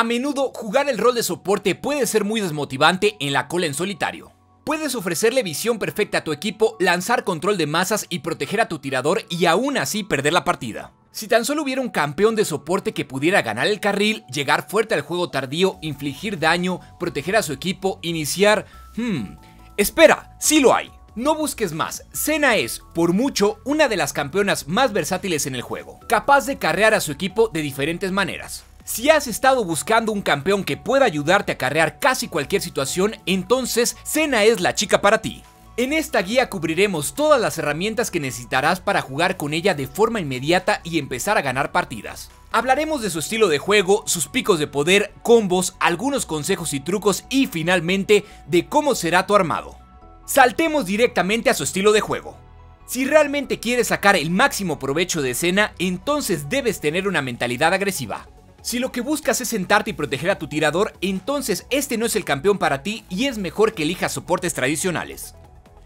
A menudo, jugar el rol de soporte puede ser muy desmotivante en la cola en solitario. Puedes ofrecerle visión perfecta a tu equipo, lanzar control de masas y proteger a tu tirador y aún así perder la partida. Si tan solo hubiera un campeón de soporte que pudiera ganar el carril, llegar fuerte al juego tardío, infligir daño, proteger a su equipo, iniciar... ¡Espera! ¡Sí lo hay! No busques más, Senna es, por mucho, una de las campeonas más versátiles en el juego, capaz de carrear a su equipo de diferentes maneras. Si has estado buscando un campeón que pueda ayudarte a carrear casi cualquier situación, entonces Senna es la chica para ti. En esta guía cubriremos todas las herramientas que necesitarás para jugar con ella de forma inmediata y empezar a ganar partidas. Hablaremos de su estilo de juego, sus picos de poder, combos, algunos consejos y trucos y finalmente de cómo será tu armado. Saltemos directamente a su estilo de juego. Si realmente quieres sacar el máximo provecho de Senna, entonces debes tener una mentalidad agresiva. Si lo que buscas es sentarte y proteger a tu tirador, entonces este no es el campeón para ti y es mejor que elijas soportes tradicionales.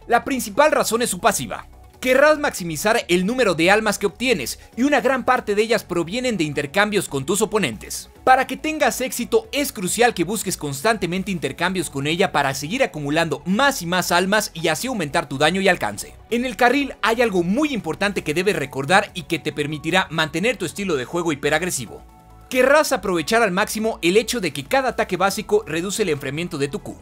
La principal razón es su pasiva. Querrás maximizar el número de almas que obtienes y una gran parte de ellas provienen de intercambios con tus oponentes. Para que tengas éxito es crucial que busques constantemente intercambios con ella para seguir acumulando más y más almas y así aumentar tu daño y alcance. En el carril hay algo muy importante que debes recordar y que te permitirá mantener tu estilo de juego hiperagresivo. Querrás aprovechar al máximo el hecho de que cada ataque básico reduce el enfriamiento de tu Q.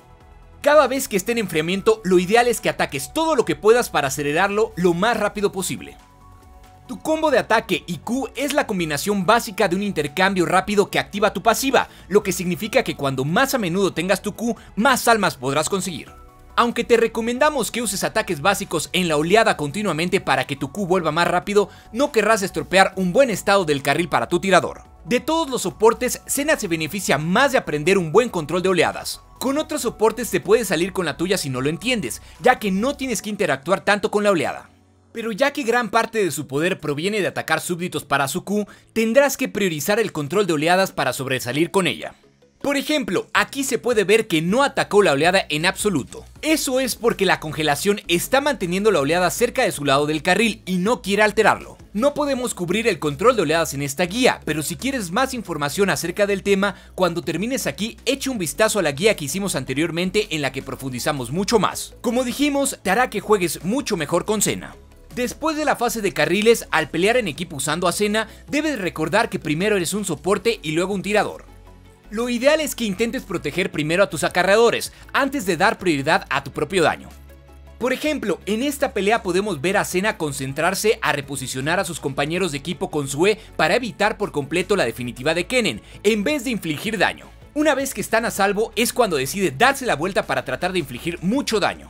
Cada vez que esté en enfriamiento, lo ideal es que ataques todo lo que puedas para acelerarlo lo más rápido posible. Tu combo de ataque y Q es la combinación básica de un intercambio rápido que activa tu pasiva, lo que significa que cuando más a menudo tengas tu Q, más almas podrás conseguir. Aunque te recomendamos que uses ataques básicos en la oleada continuamente para que tu Q vuelva más rápido, no querrás estropear un buen estado del carril para tu tirador. De todos los soportes, Senna se beneficia más de aprender un buen control de oleadas. Con otros soportes te puedes salir con la tuya si no lo entiendes, ya que no tienes que interactuar tanto con la oleada. Pero ya que gran parte de su poder proviene de atacar súbditos para su Q, tendrás que priorizar el control de oleadas para sobresalir con ella. Por ejemplo, aquí se puede ver que no atacó la oleada en absoluto. Eso es porque la congelación está manteniendo la oleada cerca de su lado del carril y no quiere alterarlo. No podemos cubrir el control de oleadas en esta guía, pero si quieres más información acerca del tema, cuando termines aquí, echa un vistazo a la guía que hicimos anteriormente en la que profundizamos mucho más. Como dijimos, te hará que juegues mucho mejor con Senna. Después de la fase de carriles, al pelear en equipo usando a Senna, debes recordar que primero eres un soporte y luego un tirador. Lo ideal es que intentes proteger primero a tus acarreadores, antes de dar prioridad a tu propio daño. Por ejemplo, en esta pelea podemos ver a Senna concentrarse a reposicionar a sus compañeros de equipo con su E para evitar por completo la definitiva de Kennen, en vez de infligir daño. Una vez que están a salvo es cuando decide darse la vuelta para tratar de infligir mucho daño.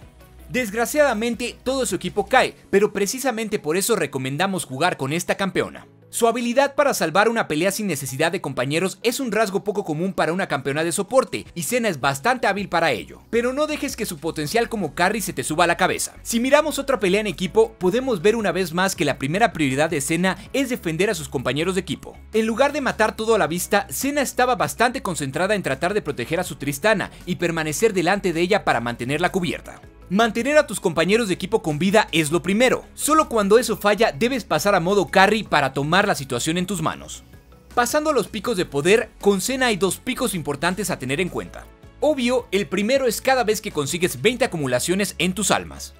Desgraciadamente, todo su equipo cae, pero precisamente por eso recomendamos jugar con esta campeona. Su habilidad para salvar una pelea sin necesidad de compañeros es un rasgo poco común para una campeona de soporte y Senna es bastante hábil para ello, pero no dejes que su potencial como carry se te suba a la cabeza. Si miramos otra pelea en equipo, podemos ver una vez más que la primera prioridad de Senna es defender a sus compañeros de equipo. En lugar de matar todo a la vista, Senna estaba bastante concentrada en tratar de proteger a su Tristana y permanecer delante de ella para mantenerla cubierta. Mantener a tus compañeros de equipo con vida es lo primero, solo cuando eso falla debes pasar a modo carry para tomar la situación en tus manos. Pasando a los picos de poder, con Senna hay dos picos importantes a tener en cuenta. Obvio, el primero es cada vez que consigues 20 acumulaciones en tus almas.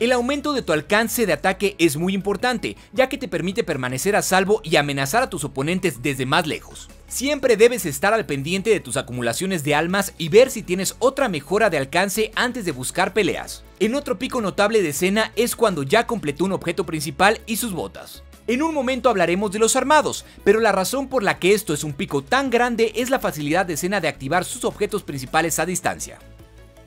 El aumento de tu alcance de ataque es muy importante, ya que te permite permanecer a salvo y amenazar a tus oponentes desde más lejos. Siempre debes estar al pendiente de tus acumulaciones de almas y ver si tienes otra mejora de alcance antes de buscar peleas. En otro pico notable de Senna es cuando ya completó un objeto principal y sus botas. En un momento hablaremos de los armados, pero la razón por la que esto es un pico tan grande es la facilidad de Senna de activar sus objetos principales a distancia.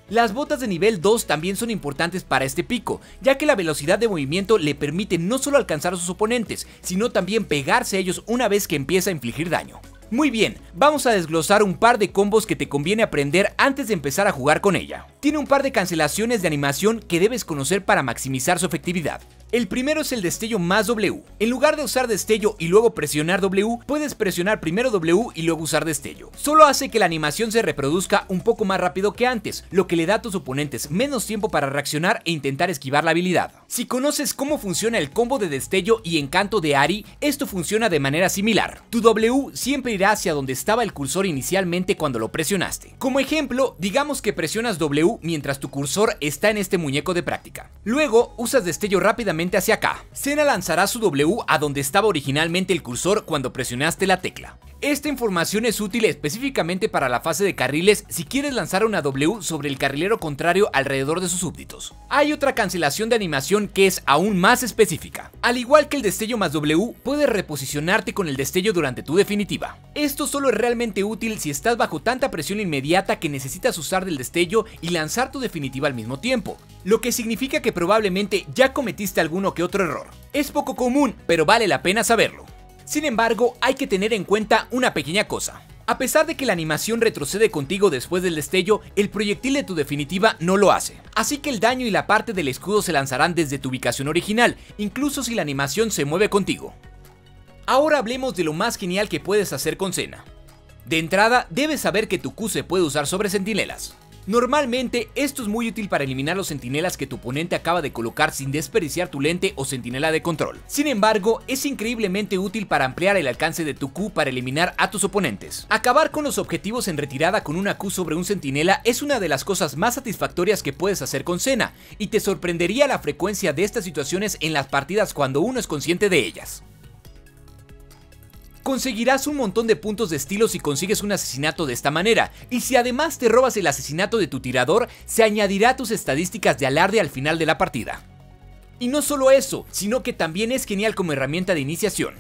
Las botas de nivel 2 también son importantes para este pico, ya que la velocidad de movimiento le permite no solo alcanzar a sus oponentes, sino también pegarse a ellos una vez que empieza a infligir daño. Muy bien, vamos a desglosar un par de combos que te conviene aprender antes de empezar a jugar con ella. Tiene un par de cancelaciones de animación que debes conocer para maximizar su efectividad. El primero es el destello más W. En lugar de usar destello y luego presionar W, puedes presionar primero W y luego usar destello. Solo hace que la animación se reproduzca un poco más rápido que antes, lo que le da a tus oponentes menos tiempo para reaccionar e intentar esquivar la habilidad. Si conoces cómo funciona el combo de destello y encanto de Ari, esto funciona de manera similar. Tu W siempre irá hacia donde estaba el cursor inicialmente cuando lo presionaste. Como ejemplo, digamos que presionas W mientras tu cursor está en este muñeco de práctica. Luego, usas destello rápidamente hacia acá. Senna lanzará su W a donde estaba originalmente el cursor cuando presionaste la tecla. Esta información es útil específicamente para la fase de carriles si quieres lanzar una W sobre el carrilero contrario alrededor de sus súbditos. Hay otra cancelación de animación que es aún más específica. Al igual que el destello más W, puedes reposicionarte con el destello durante tu definitiva. Esto solo es realmente útil si estás bajo tanta presión inmediata que necesitas usar del destello y lanzar tu definitiva al mismo tiempo, lo que significa que probablemente ya cometiste alguno que otro error. Es poco común, pero vale la pena saberlo. Sin embargo, hay que tener en cuenta una pequeña cosa. A pesar de que la animación retrocede contigo después del destello, el proyectil de tu definitiva no lo hace. Así que el daño y la parte del escudo se lanzarán desde tu ubicación original, incluso si la animación se mueve contigo. Ahora hablemos de lo más genial que puedes hacer con Senna. De entrada, debes saber que tu Q se puede usar sobre centinelas. Normalmente, esto es muy útil para eliminar los centinelas que tu oponente acaba de colocar sin desperdiciar tu lente o centinela de control. Sin embargo, es increíblemente útil para ampliar el alcance de tu Q para eliminar a tus oponentes. Acabar con los objetivos en retirada con una Q sobre un centinela es una de las cosas más satisfactorias que puedes hacer con Senna, y te sorprendería la frecuencia de estas situaciones en las partidas cuando uno es consciente de ellas. Conseguirás un montón de puntos de estilo si consigues un asesinato de esta manera, y si además te robas el asesinato de tu tirador, se añadirá a tus estadísticas de alarde al final de la partida. Y no solo eso, sino que también es genial como herramienta de iniciación.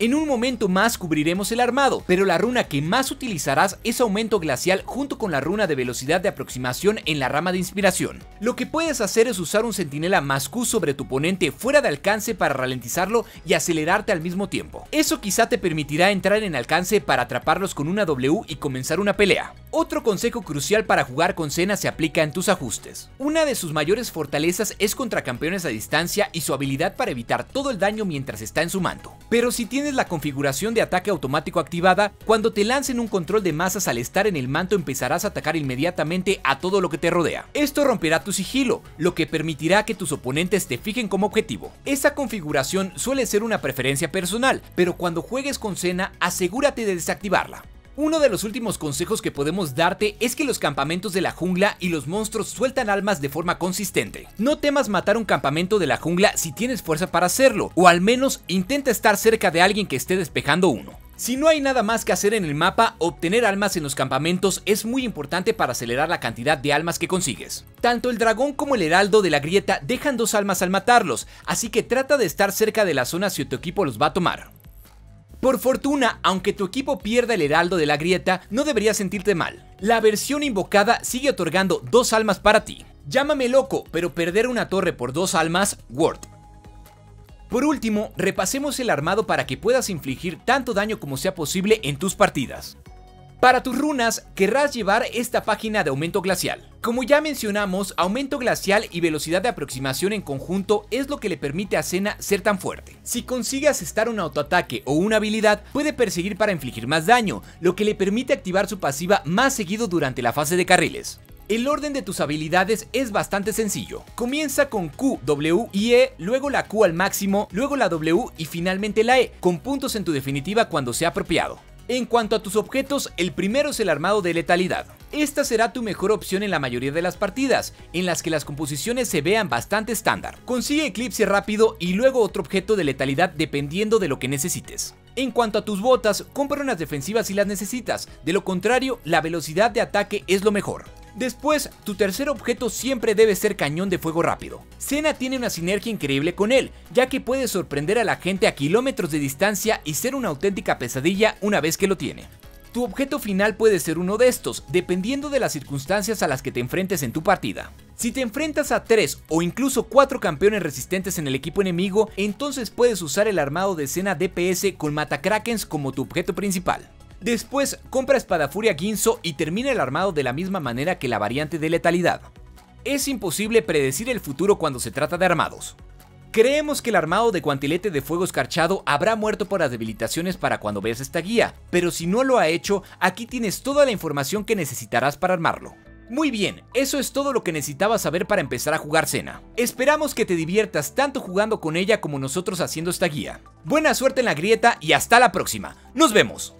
En un momento más cubriremos el armado, pero la runa que más utilizarás es Aumento Glacial junto con la runa de Velocidad de Aproximación en la rama de Inspiración. Lo que puedes hacer es usar un centinela más Q sobre tu oponente fuera de alcance para ralentizarlo y acelerarte al mismo tiempo. Eso quizá te permitirá entrar en alcance para atraparlos con una W y comenzar una pelea. Otro consejo crucial para jugar con Senna se aplica en tus ajustes. Una de sus mayores fortalezas es contra campeones a distancia y su habilidad para evitar todo el daño mientras está en su manto. Pero si tienes la configuración de ataque automático activada, cuando te lancen un control de masas al estar en el manto empezarás a atacar inmediatamente a todo lo que te rodea. Esto romperá tu sigilo, lo que permitirá que tus oponentes te fijen como objetivo. Esta configuración suele ser una preferencia personal, pero cuando juegues con Senna asegúrate de desactivarla. Uno de los últimos consejos que podemos darte es que los campamentos de la jungla y los monstruos sueltan almas de forma consistente. No temas matar un campamento de la jungla si tienes fuerza para hacerlo, o al menos intenta estar cerca de alguien que esté despejando uno. Si no hay nada más que hacer en el mapa, obtener almas en los campamentos es muy importante para acelerar la cantidad de almas que consigues. Tanto el dragón como el heraldo de la grieta dejan 2 almas al matarlos, así que trata de estar cerca de la zona si tu equipo los va a tomar. Por fortuna, aunque tu equipo pierda el heraldo de la grieta, no deberías sentirte mal. La versión invocada sigue otorgando 2 almas para ti. Llámame loco, pero perder una torre por 2 almas, worth. Por último, repasemos el armado para que puedas infligir tanto daño como sea posible en tus partidas. Para tus runas, querrás llevar esta página de Aumento Glacial. Como ya mencionamos, Aumento Glacial y Velocidad de Aproximación en conjunto es lo que le permite a Senna ser tan fuerte. Si consigue asestar un autoataque o una habilidad, puede perseguir para infligir más daño, lo que le permite activar su pasiva más seguido durante la fase de carriles. El orden de tus habilidades es bastante sencillo. Comienza con Q, W y E, luego la Q al máximo, luego la W y finalmente la E, con puntos en tu definitiva cuando sea apropiado. En cuanto a tus objetos, el primero es el armado de letalidad. Esta será tu mejor opción en la mayoría de las partidas, en las que las composiciones se vean bastante estándar. Consigue Eclipse rápido y luego otro objeto de letalidad dependiendo de lo que necesites. En cuanto a tus botas, compra unas defensivas si las necesitas, de lo contrario, la velocidad de ataque es lo mejor. Después, tu tercer objeto siempre debe ser Cañón de Fuego Rápido. Senna tiene una sinergia increíble con él, ya que puede sorprender a la gente a kilómetros de distancia y ser una auténtica pesadilla una vez que lo tiene. Tu objeto final puede ser uno de estos, dependiendo de las circunstancias a las que te enfrentes en tu partida. Si te enfrentas a 3 o incluso 4 campeones resistentes en el equipo enemigo, entonces puedes usar el armado de Senna DPS con Matakrakens como tu objeto principal. Después, compra Espada Furia Guinsoo y termina el armado de la misma manera que la variante de letalidad. Es imposible predecir el futuro cuando se trata de armados. Creemos que el armado de Guantelete de Fuego Escarchado habrá muerto por las debilitaciones para cuando veas esta guía, pero si no lo ha hecho, aquí tienes toda la información que necesitarás para armarlo. Muy bien, eso es todo lo que necesitabas saber para empezar a jugar Senna. Esperamos que te diviertas tanto jugando con ella como nosotros haciendo esta guía. Buena suerte en la grieta y hasta la próxima. ¡Nos vemos!